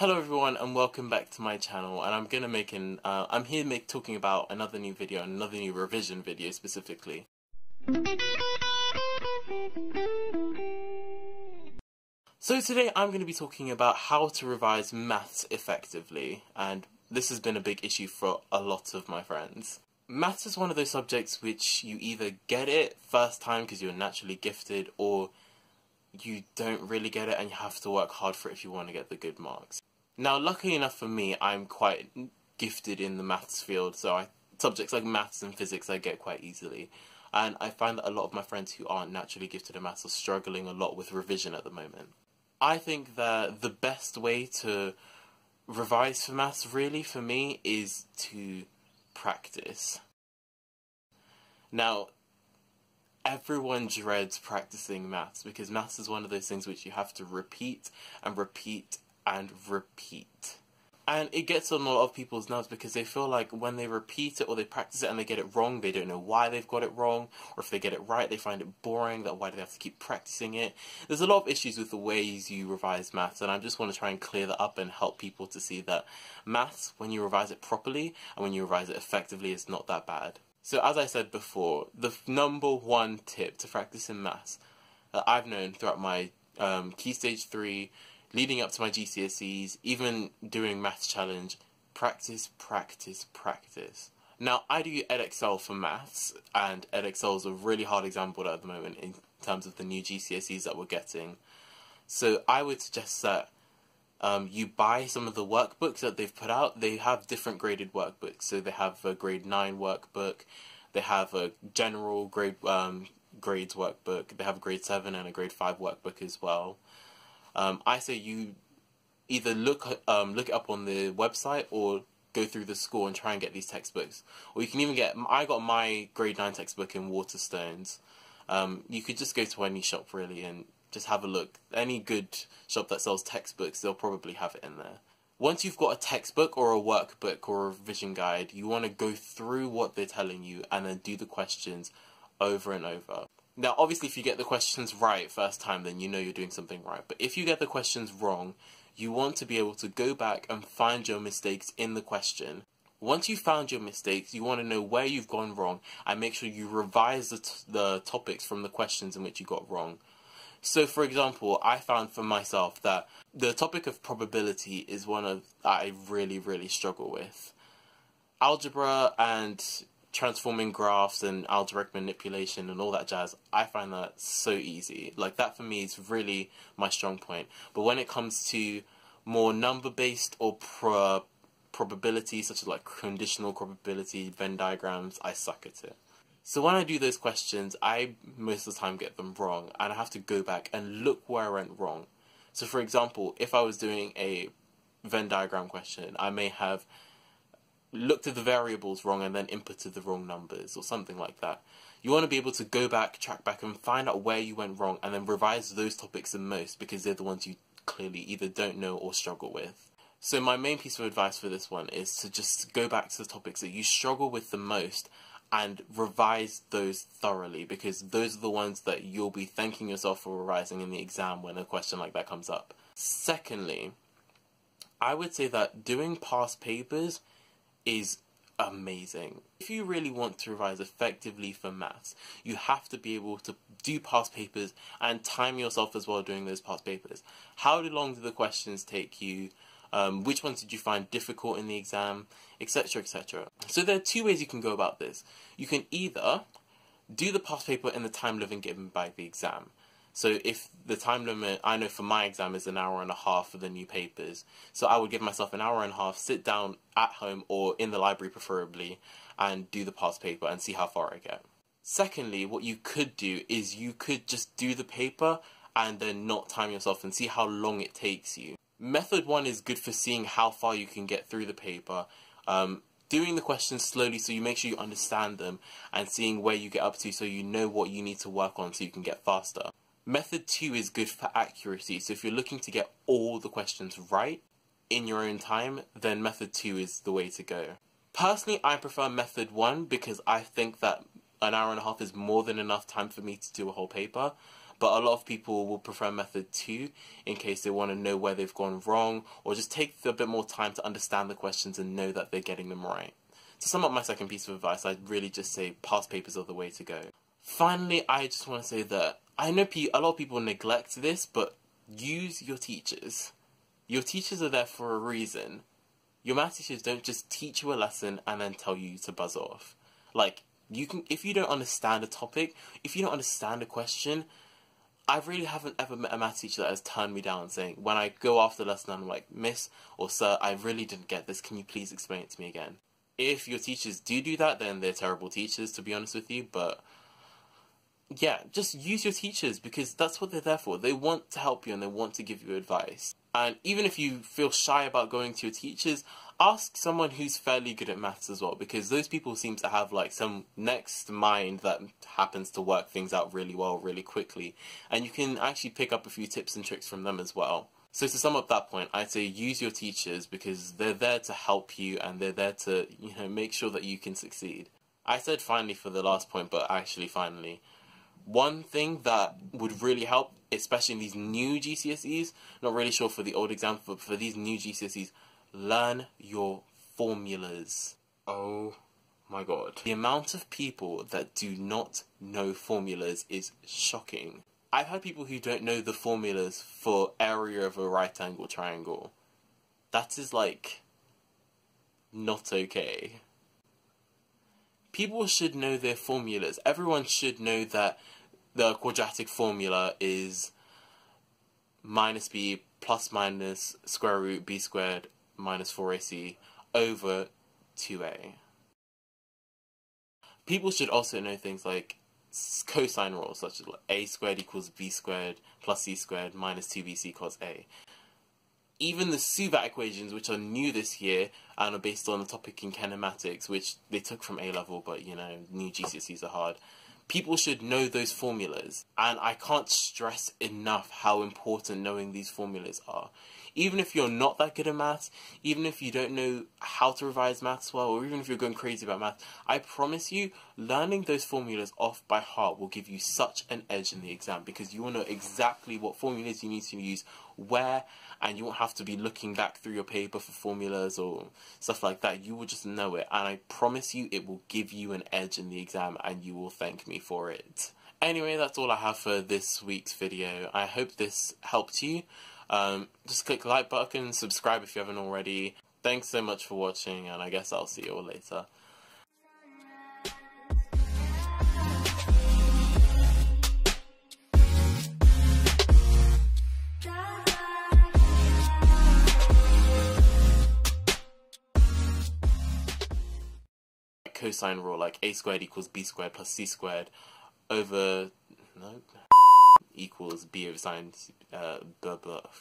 Hello everyone and welcome back to my channel, and I'm here talking about another new video, another new revision video specifically. So today I'm going to be talking about how to revise maths effectively, and this has been a big issue for a lot of my friends. Maths is one of those subjects which you either get it first time because you're naturally gifted, or you don't really get it and you have to work hard for it if you want to get the good marks. Now, luckily enough for me, I'm quite gifted in the maths field, so subjects like maths and physics I get quite easily. And I find that a lot of my friends who aren't naturally gifted in maths are struggling a lot with revision at the moment. I think that the best way to revise for maths, really, for me, is to practice. Now, everyone dreads practicing maths because maths is one of those things which you have to repeat and repeat and repeat. And it gets on a lot of people's nerves because they feel like when they repeat it or they practice it and they get it wrong, they don't know why they've got it wrong, or if they get it right, they find it boring, that why do they have to keep practicing it. There's a lot of issues with the ways you revise maths, and I just want to try and clear that up and help people to see that maths, when you revise it properly and when you revise it effectively, is not that bad. So as I said before, the number one tip to practice in maths that I've known throughout my Key Stage 3, leading up to my GCSEs, even doing Maths Challenge, practice, practice, practice. Now, I do Edexcel for maths, and Edexcel is a really hard exam board at the moment in terms of the new GCSEs that we're getting. So I would suggest that you buy some of the workbooks that they've put out. They have different graded workbooks, so they have a grade 9 workbook, they have a general grade grades workbook, they have a grade 7 and a grade 5 workbook as well. I say you either look it up on the website or go through the school and try and get these textbooks. Or you can even get, I got my grade 9 textbook in Waterstones. You could just go to any shop really and just have a look. Any good shop that sells textbooks, they'll probably have it in there. Once you've got a textbook or a workbook or a revision guide, you want to go through what they're telling you and then do the questions over and over. Now, obviously, if you get the questions right first time, then you know you're doing something right. But if you get the questions wrong, you want to be able to go back and find your mistakes in the question. Once you've found your mistakes, you want to know where you've gone wrong and make sure you revise the topics from the questions in which you got wrong. So, for example, I found for myself that the topic of probability is one that I really, really struggle with. Algebra and transforming graphs and algebraic manipulation and all that jazz, I find that so easy. Like, that for me is really my strong point. But when it comes to more number-based or probability, such as like conditional probability, Venn diagrams, I suck at it. So when I do those questions, I most of the time get them wrong, and I have to go back and look where I went wrong. So for example, if I was doing a Venn diagram question, I may have looked at the variables wrong and then inputted the wrong numbers or something like that. You want to be able to go back, track back, and find out where you went wrong, and then revise those topics the most because they're the ones you clearly either don't know or struggle with. So my main piece of advice for this one is to just go back to the topics that you struggle with the most and revise those thoroughly, because those are the ones that you'll be thanking yourself for revising in the exam when a question like that comes up. Secondly, I would say that doing past papers is amazing. If you really want to revise effectively for maths, you have to be able to do past papers and time yourself as well doing those past papers. How long do the questions take you? Which ones did you find difficult in the exam, etc, etc. So there are two ways you can go about this. You can either do the past paper in the time limit given by the exam. So if the time limit, I know for my exam, is an hour and a half for the new papers, so I would give myself an hour and a half, sit down at home or in the library preferably, and do the past paper and see how far I get. Secondly, what you could do is you could just do the paper and then not time yourself and see how long it takes you. Method 1 is good for seeing how far you can get through the paper, doing the questions slowly so you make sure you understand them, and seeing where you get up to so you know what you need to work on so you can get faster. Method 2 is good for accuracy, so if you're looking to get all the questions right in your own time, then method 2 is the way to go. Personally, I prefer method 1 because I think that an hour and a half is more than enough time for me to do a whole paper. but a lot of people will prefer method 2 in case they want to know where they've gone wrong, or just take a bit more time to understand the questions and know that they're getting them right. To sum up my second piece of advice, I'd really just say past papers are the way to go. Finally, I just want to say that I know a lot of people neglect this, but use your teachers. Your teachers are there for a reason. Your maths teachers don't just teach you a lesson and then tell you to buzz off. Like, if you don't understand a topic, if you don't understand a question, I really haven't ever met a maths teacher that has turned me down saying, when I go after the lesson, I'm like, miss or sir, I really didn't get this, can you please explain it to me again? If your teachers do that, then they're terrible teachers, to be honest with you, but yeah, just use your teachers, because that's what they're there for. They want to help you and they want to give you advice. And even if you feel shy about going to your teachers, ask someone who's fairly good at maths as well, because those people seem to have like some next mind that happens to work things out really well, really quickly. And you can actually pick up a few tips and tricks from them as well. So to sum up that point, I'd say use your teachers, because they're there to help you and they're there to, you know, make sure that you can succeed. I said finally for the last point, but actually finally, one thing that would really help, especially in these new GCSEs, not really sure for the old exams, but for these new GCSEs, learn your formulas. Oh my god. The amount of people that do not know formulas is shocking. I've had people who don't know the formulas for area of a right angle triangle. That is like not okay. People should know their formulas. Everyone should know that the quadratic formula is minus b plus minus square root b squared minus 4ac over 2a. People should also know things like cosine rules, such as a squared equals b squared plus c squared minus 2bc cos a. Even the SUVAT equations, which are new this year and are based on the topic in kinematics, which they took from A-level, but you know, new GCSEs are hard. People should know those formulas, and I can't stress enough how important knowing these formulas are. Even if you're not that good at maths, even if you don't know how to revise maths well, or even if you're going crazy about maths, I promise you, learning those formulas off by heart will give you such an edge in the exam, because you will know exactly what formulas you need to use where, and you won't have to be looking back through your paper for formulas or stuff like that. You will just know it, and I promise you it will give you an edge in the exam, and you will thank me for it. Anyway, that's all I have for this week's video. I hope this helped you. Just click the like button, subscribe if you haven't already. Thanks so much for watching, and I guess I'll see you all later. Cosine rule, like a squared equals b squared plus c squared over equals b over sine blah blah.